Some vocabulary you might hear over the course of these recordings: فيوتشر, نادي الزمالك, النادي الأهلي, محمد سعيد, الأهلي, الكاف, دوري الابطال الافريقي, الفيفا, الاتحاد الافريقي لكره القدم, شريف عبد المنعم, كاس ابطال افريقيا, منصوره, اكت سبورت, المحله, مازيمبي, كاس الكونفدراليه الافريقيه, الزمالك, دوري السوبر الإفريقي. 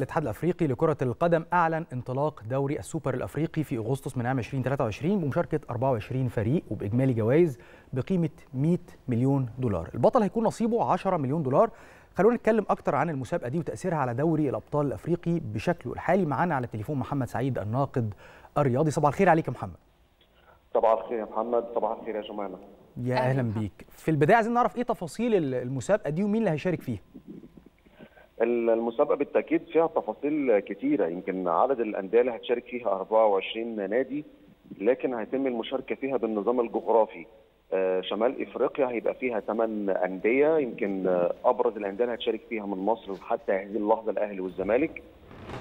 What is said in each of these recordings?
الاتحاد الافريقي لكره القدم اعلن انطلاق دوري السوبر الافريقي في اغسطس من عام 2023 بمشاركه 24 فريق وباجمالي جوائز بقيمه 100 مليون دولار، البطل هيكون نصيبه 10 مليون دولار. خلونا نتكلم اكتر عن المسابقه دي وتاثيرها على دوري الابطال الافريقي بشكله الحالي. معانا على التليفون محمد سعيد الناقد الرياضي، صباح الخير عليك يا محمد. صباح الخير يا محمد، صباح الخير يا جمانه. يا اهلا بيك. في البدايه عايزين نعرف ايه تفاصيل المسابقه دي ومين اللي هيشارك فيها؟ المسابقه بالتاكيد فيها تفاصيل كتيره، يمكن عدد الانديه اللي هتشارك فيها 24 نادي، لكن هيتم المشاركه فيها بالنظام الجغرافي. شمال افريقيا هيبقى فيها 8 انديه، يمكن ابرز الانديه اللي هتشارك فيها من مصر حتى هذه اللحظه الاهلي والزمالك.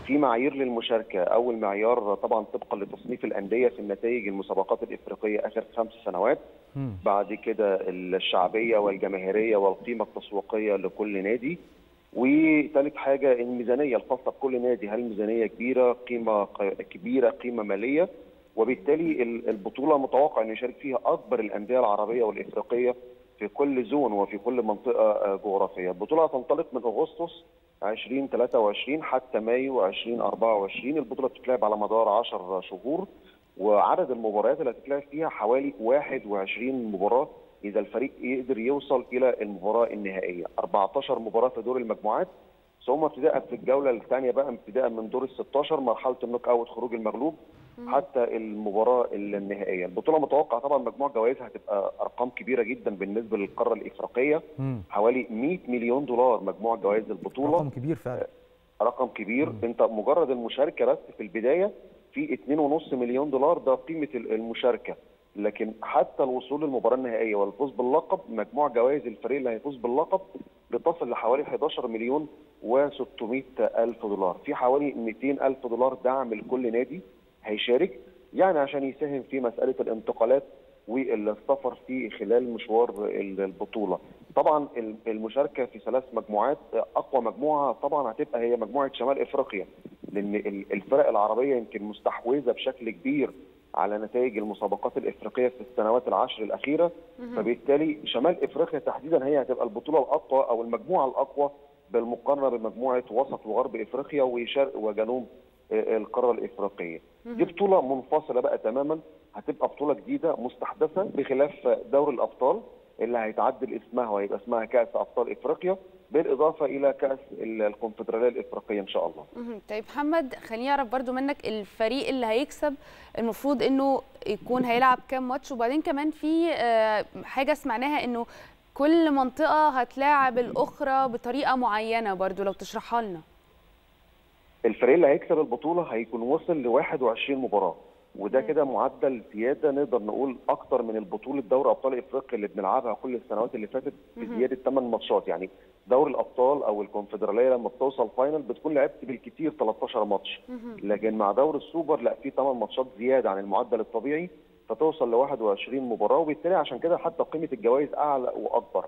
في معايير للمشاركه، اول معيار طبعا طبقا لتصنيف الانديه في النتائج المسابقات الافريقيه اخر 5 سنوات، بعد كده الشعبيه والجماهيريه والقيمه التسويقيه لكل نادي، وثالث حاجه الميزانيه الخاصه بكل نادي، هل الميزانيه كبيره، قيمه كبيره، قيمه ماليه. وبالتالي البطوله متوقع ان يشارك فيها اكبر الانديه العربيه والافريقيه في كل زون وفي كل منطقه جغرافيه. البطوله هتنطلق من اغسطس 2023 حتى مايو 2024، البطوله بتتلعب على مدار 10 شهور، وعدد المباريات اللي هتتلعب فيها حوالي 21 مباراه إذا الفريق يقدر يوصل إلى المباراة النهائية. 14 مباراة في دور المجموعات، ثم ابتداء في الجولة الثانية بقى ابتداء من دور ال16 مرحلة النوك أوت خروج المغلوب حتى المباراة النهائية. البطولة متوقع طبعا مجموع جوائزها هتبقى أرقام كبيرة جدا بالنسبة للقارة الإفريقية، حوالي 100 مليون دولار مجموع جوائز البطولة، رقم كبير فعلا، رقم كبير. أنت مجرد المشاركة بس في البداية في 2.5 مليون دولار، ده قيمة المشاركة، لكن حتى الوصول للمباراه النهائيه والفوز باللقب مجموع جوائز الفريق اللي هيفوز باللقب بتصل لحوالي 11 مليون و600 الف دولار، في حوالي 200 الف دولار دعم لكل نادي هيشارك، يعني عشان يساهم في مساله الانتقالات والسفر في خلال مشوار البطوله. طبعا المشاركه في 3 مجموعات، اقوى مجموعه طبعا هتبقى هي مجموعه شمال افريقيا، لان الفرق العربيه يمكن مستحوذه بشكل كبير على نتائج المسابقات الافريقيه في السنوات العشر الاخيره، فبالتالي شمال افريقيا تحديدا هي هتبقى البطوله الاقوى او المجموعه الاقوى بالمقارنه بمجموعه وسط وغرب افريقيا وشرق وجنوب القاره الافريقيه. دي بطوله منفصله بقى تماما، هتبقى بطوله جديده مستحدثه بخلاف دوري الابطال اللي هيتعدل اسمها وهيبقى اسمها كاس ابطال افريقيا، بالاضافه الى كاس الكونفدراليه الافريقيه ان شاء الله. طيب محمد، خليني اعرف برضو منك الفريق اللي هيكسب المفروض انه يكون هيلعب كام ماتش، وبعدين كمان في حاجه سمعناها انه كل منطقه هتلاعب الاخرى بطريقه معينه، برضو لو تشرحها لنا. الفريق اللي هيكسب البطوله هيكون وصل ل 21 مباراه، وده كده معدل زياده نقدر نقول اكتر من البطوله دوري ابطال افريقيا اللي بنلعبها كل السنوات اللي فاتت بزياده 8 ماتشات. يعني دوري الابطال او الكونفدراليه لما بتوصل فاينل بتكون لعبت بالكثير 13 ماتش، لكن مع دوري السوبر لا، في 8 ماتشات زياده عن المعدل الطبيعي فتوصل ل 21 مباراه، وبالتالي عشان كده حتى قيمه الجوائز اعلى واكبر.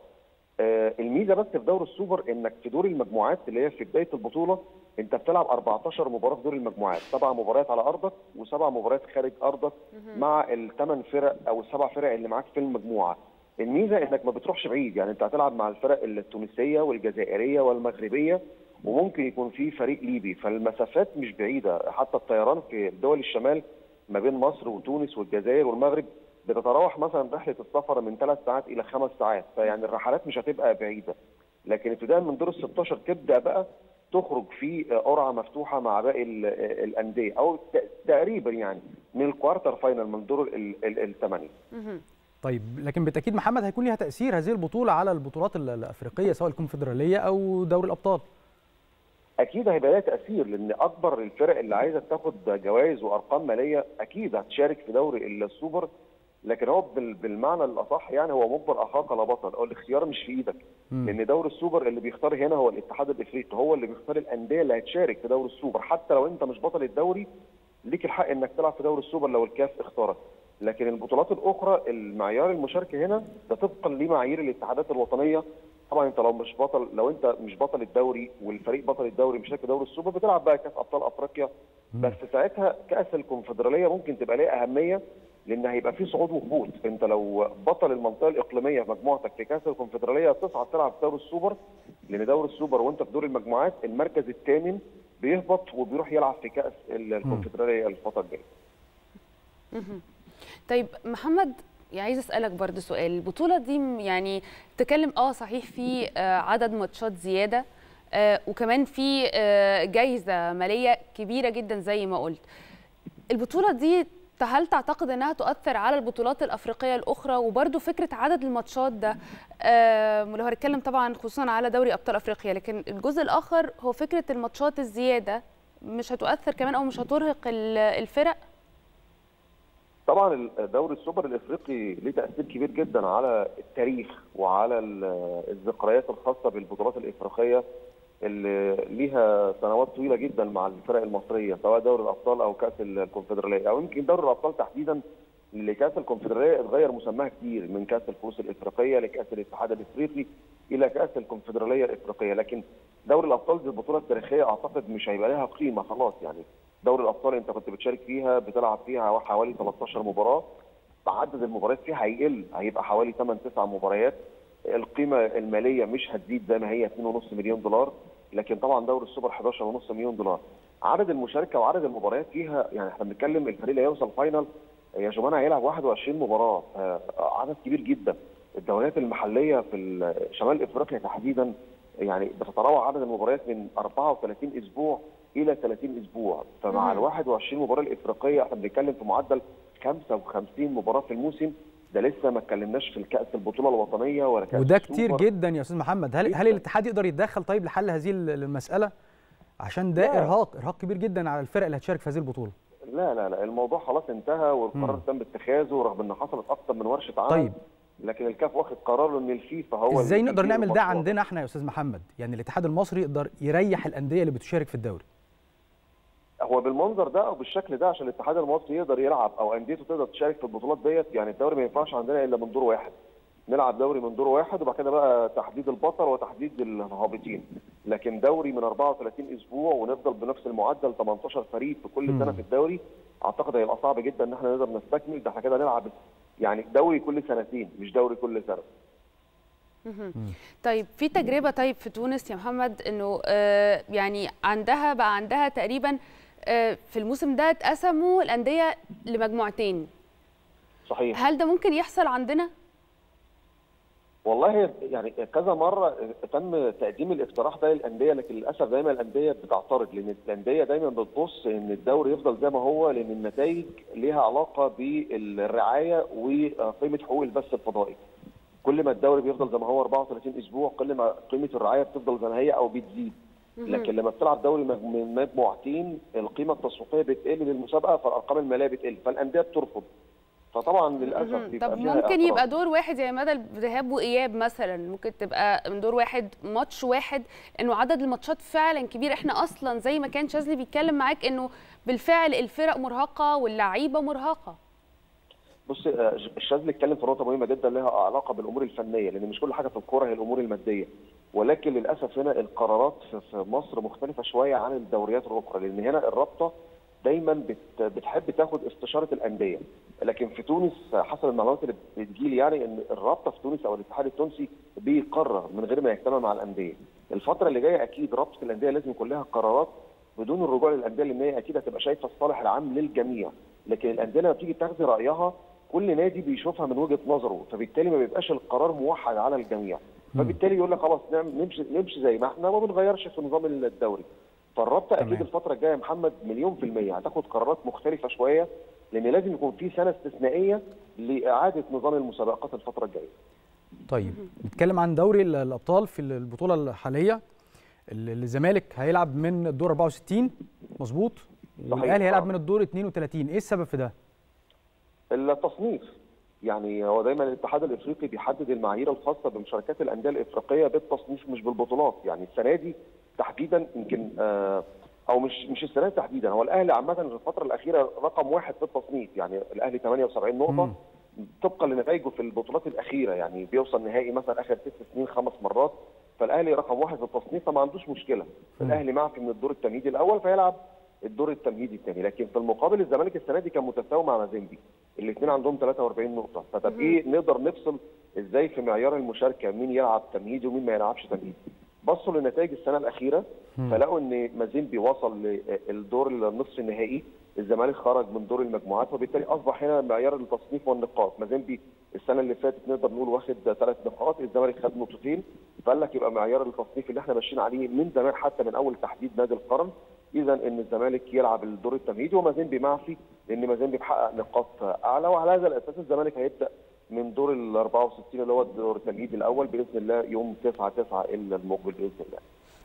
الميزه بس في دوري السوبر انك في دور المجموعات اللي هي في بدايه البطوله انت بتلعب 14 مباراه في دور المجموعات، 7 مباريات على ارضك و7 مباريات خارج ارضك مع ال8 فرق او ال7 فرق اللي معاك في المجموعه. الميزه انك ما بتروحش بعيد، يعني انت هتلعب مع الفرق التونسيه والجزائريه والمغربيه، وممكن يكون في فريق ليبي، فالمسافات مش بعيده، حتى الطيران في دول الشمال ما بين مصر وتونس والجزائر والمغرب بتتراوح مثلا رحله السفر من 3 ساعات الى 5 ساعات، فيعني الرحلات مش هتبقى بعيده. لكن ابتداء من دور ال16 تبدا بقى تخرج في قرعه مفتوحه مع باقي الانديه، او تقريبا يعني من الكوارتر فاينل من دور ال8. طيب، لكن بالتاكيد محمد هيكون ليها تاثير هذه البطوله على البطولات الافريقيه سواء الكونفدراليه او دوري الابطال. اكيد هيبقى لها تاثير، لان اكبر الفرق اللي عايزه تاخد جوائز وارقام ماليه اكيد هتشارك في دوري السوبر، لكن هو بالمعنى الاصح يعني هو مجبر اخاك لا بطل، او الاختيار مش في ايدك، لان دوري السوبر اللي بيختار هنا هو الاتحاد الافريقي، هو اللي بيختار الانديه اللي هتشارك في دوري السوبر. حتى لو انت مش بطل الدوري ليك الحق انك تلعب في دوري السوبر لو الكاف اختارك، لكن البطولات الاخرى المعيار المشاركه هنا ده طبقا لمعايير الاتحادات الوطنيه. طبعا انت لو انت مش بطل الدوري والفريق بطل الدوري مشارك في دوري السوبر بتلعب بقى كاس ابطال افريقيا، بس ساعتها كاس الكونفدراليه ممكن تبقى ليها اهميه، لان هيبقى في صعود وهبوط. انت لو بطل المنطقه الاقليميه في مجموعتك في كاس الكونفدراليه تصعد تلعب في دوري السوبر، لان دوري السوبر وانت في دور المجموعات المركز الثامن بيهبط وبيروح يلعب في كاس الكونفدراليه الفتره الجايه. طيب محمد، يعني عايز اسالك برضه سؤال، البطوله دي يعني تتكلم صحيح في عدد ماتشات زياده، وكمان في جايزه ماليه كبيره جدا زي ما قلت. البطوله دي هل تعتقد انها تؤثر على البطولات الافريقيه الاخرى؟ وبرضه فكره عدد الماتشات ده، لو هنتكلم طبعا خصوصا على دوري ابطال افريقيا، لكن الجزء الاخر هو فكره الماتشات الزياده، مش هتؤثر كمان او مش هترهق الفرق؟ طبعا دوري السوبر الافريقي ليه تاثير كبير جدا على التاريخ وعلى الذكريات الخاصه بالبطولات الافريقيه اللي ليها سنوات طويله جدا مع الفرق المصريه، سواء دوري الابطال او كاس الكونفدراليه، او يمكن دوري الابطال تحديدا. لكاس الكونفدراليه اتغير مسماها كتير، من كاس الكؤوس الافريقيه لكاس الاتحاد الافريقي الى كاس الكونفدراليه الافريقيه، لكن دوري الابطال دي البطوله التاريخيه اعتقد مش هيبقى لها قيمه خلاص. يعني دوري الابطال انت كنت بتشارك فيها، بتلعب فيها حوالي 13 مباراه، عدد المباريات فيها هيقل، هيبقى حوالي 8-9 مباريات. القيمه الماليه مش هتزيد زي ما هي، 2.5 مليون دولار، لكن طبعا دوري السوبر 11.5 مليون دولار. عدد المشاركه وعدد المباريات فيها، يعني احنا بنتكلم الفريق اللي هيوصل فاينل يا جماعه هيلعب 21 مباراه، عدد كبير جدا. الدوريات المحليه في شمال افريقيا تحديدا يعني بتتراوح عدد المباريات من 34 اسبوع الى 30 اسبوع، فمع ال 21 مباراه الافريقيه احنا بنتكلم في معدل 55 مباراه في الموسم. ده لسه ما اتكلمناش في الكأس البطوله الوطنيه ولا كأس، وده كتير جدا يا استاذ محمد. هل الاتحاد يقدر يتدخل طيب لحل هذه المساله؟ عشان ده ارهاق كبير جدا على الفرق اللي هتشارك في هذه البطوله. لا، الموضوع خلاص انتهى، والقرار تم اتخاذه، رغم ان حصلت اكتر من ورشه عمل. طيب لكن الكاف واخد قراره ان الفيفا هو ازاي نقدر نعمل ده عندنا احنا يا استاذ محمد؟ يعني الاتحاد المصري يقدر يريح الانديه اللي بتشارك في الدوري هو بالمنظر ده او بالشكل ده، عشان الاتحاد المصري يقدر يلعب او انديته تقدر تشارك في البطولات ديت. يعني الدوري ما ينفعش عندنا الا من دور واحد، نلعب دوري من دور واحد وبعد كده بقى تحديد البطل وتحديد الهابطين، لكن دوري من 34 اسبوع ونفضل بنفس المعدل 18 فريق في كل سنه في الدوري، اعتقد هيبقى صعب جدا ان احنا نقدر نستكمل ده. احنا كده نلعب يعني دوري كل سنتين مش دوري كل سنه. طيب في تجربه في تونس يا محمد، انه يعني بقى عندها تقريبا في الموسم ده اتقسموا الانديه لمجموعتين. صحيح. هل ده ممكن يحصل عندنا؟ والله يعني كذا مره تم تقديم الاقتراح ده للانديه، لكن للاسف دايما الانديه بتعترض، لان الانديه دايما بتبص ان الدوري يفضل زي ما هو، لان النتائج ليها علاقه بالرعايه وقيمه حقوق البث الفضائي. كل ما الدوري بيفضل زي ما هو 34 اسبوع، كل ما قيمه الرعايه بتفضل زي ما هي او بتزيد. لكن لما بتلعب دوري من مجموعتين، القيمه التسويقيه بتقل للمسابقه، فالارقام الماليه بتقل، فالانديه بترفض. فطبعا للاسف بيبقى طب ممكن يبقى دور واحد، يعني مدى الذهاب واياب مثلا ممكن تبقى من دور واحد ماتش واحد، انه عدد الماتشات فعلا كبير. احنا اصلا زي ما كان شاذلي بيتكلم معاك انه بالفعل الفرق مرهقه واللعيبه مرهقه. بص الشاذلي اتكلم في نقطه مهمه جدا لها علاقه بالامور الفنيه، لان مش كل حاجه في الكوره هي الامور الماديه، ولكن للاسف هنا القرارات في مصر مختلفه شويه عن الدوريات الاخرى، لان هنا الرابطه دايما بتحب تاخد استشاره الانديه، لكن في تونس حسب المعلومات اللي بتجيلي يعني ان الرابطه في تونس او الاتحاد التونسي بيقرر من غير ما يجتمع مع الانديه. الفتره اللي جايه اكيد رابطه الانديه لازم يكون لها قرارات بدون الرجوع للانديه، لان هي اكيد هتبقى شايفه الصالح العام للجميع، لكن الانديه لما بتيجي تاخد رايها كل نادي بيشوفها من وجهه نظره، فبالتالي ما بيبقاش القرار موحد على الجميع، فبالتالي يقول لك خلاص نمشي زي ما احنا وما بنغيرش في نظام الدوري. فالرابطه اكيد الفتره الجايه يا محمد مليون في الميه هتاخد قرارات مختلفه شويه، لان لازم يكون في سنه استثنائيه لاعاده نظام المسابقات الفتره الجايه. طيب نتكلم عن دوري الابطال في البطوله الحاليه. الزمالك هيلعب من الدور 64 مظبوط، والاهلي هيلعب من الدور 32، ايه السبب في ده؟ التصنيف. يعني هو دايما الاتحاد الافريقي بيحدد المعايير الخاصه بمشاركات الانديه الافريقيه بالتصنيف مش بالبطولات. يعني السنه دي تحديدا يمكن او مش السنه دي تحديدا، هو الاهلي عامه في الفتره الاخيره رقم واحد في التصنيف، يعني الاهلي 78 نقطه طبقا لنتائجه في البطولات الاخيره، يعني بيوصل نهائي مثلا اخر 6 سنين 5 مرات، فالاهلي رقم واحد في التصنيف فما عندوش مشكله. الاهلي معفي من الدور التمهيدي الاول فيلعب الدور التمهيدي الثاني، لكن في المقابل الزمالك السنه دي كان متساوي مع مازيمبي، الاثنين عندهم 43 نقطه، فطب ايه نقدر نفصل ازاي في معيار المشاركه مين يلعب تمهيدي ومين ما يلعبش تمهيدي؟ بصوا لنتائج السنه الاخيره فلقوا ان مازيمبي وصل للدور النصف النهائي، الزمالك خرج من دور المجموعات، وبالتالي اصبح هنا معيار التصنيف والنقاط. مازيمبي السنه اللي فاتت نقدر نقول واخد 3 نقاط، الزمالك خد نقطتين، فقال لك يبقى معيار التصنيف اللي احنا ماشيين عليه من زمان حتى من اول تحديد نادي القرن، اذا ان الزمالك يلعب الدور التمهيدي ومازيمبي معفي لان مازيمبي بيحقق نقاط اعلى، وعلى هذا الاساس الزمالك هيبدا من دور ال 64 اللي هو الدور التمهيدي الاول باذن الله يوم 9/9 المقبل باذن الله.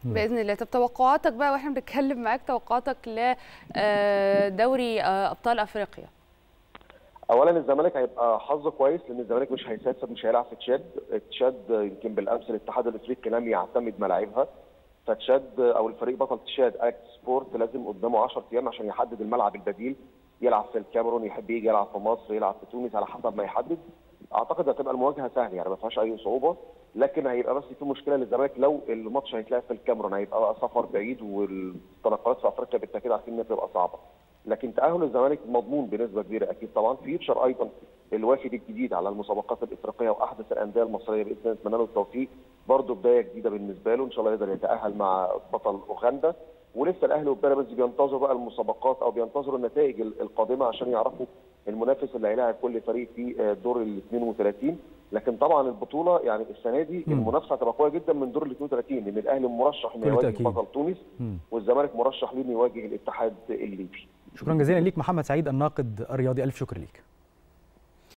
باذن الله. طب توقعاتك بقى واحنا بنتكلم معاك، توقعاتك لدوري ابطال افريقيا؟ اولا الزمالك هيبقى حظه كويس لان الزمالك مش هيسافر، مش هيلعب في تشاد يمكن بالامس الاتحاد الافريقي لم يعتمد ملاعبها، فتشاد او الفريق بطل تشاد اكت سبورت لازم قدامه 10 ايام عشان يحدد الملعب البديل، يلعب في الكاميرون، يحب يجي يلعب في مصر، يلعب في تونس، على حسب ما يحدد. اعتقد هتبقى المواجهه سهله يعني ما فيهاش اي صعوبه، لكن هيبقى بس في مشكله للزمالك لو الماتش هيتلعب في الكاميرون، هيبقى سفر بعيد والتنقلات في افريقيا بالتاكيد عارفين انها بتبقى صعبه، لكن تاهل الزمالك مضمون بنسبه كبيره اكيد طبعا. فيوتشر ايضا الوافد الجديد على المسابقات الافريقيه واحدث الانديه المصريه باذن الله، نتمنى له التوفيق، برضه بدايه جديده بالنسبه له ان شاء الله يقدر يتاهل مع بطل اوغندا. ولسه الاهلي والبيراميدز بينتظروا بقى المسابقات او بينتظروا النتائج القادمه عشان يعرفوا المنافس اللي هيلاعب كل فريق في دور ال 32، لكن طبعا البطوله يعني السنه دي المنافسه هتبقى قويه جدا من دور ال 32 لان الاهلي مرشح انه يواجه بطل تونس والزمالك مرشح ليه انه يواجه الاتحاد الليبي. شكرا جزيلا ليك محمد سعيد الناقد الرياضي، الف شكر ليك.